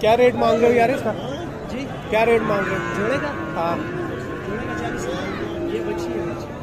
क्या रेट मांग रहे हो यार इसका जी? क्या रेट मांग रहे हो जोड़े का? हाँ जोड़े का 40। ये बच्ची है।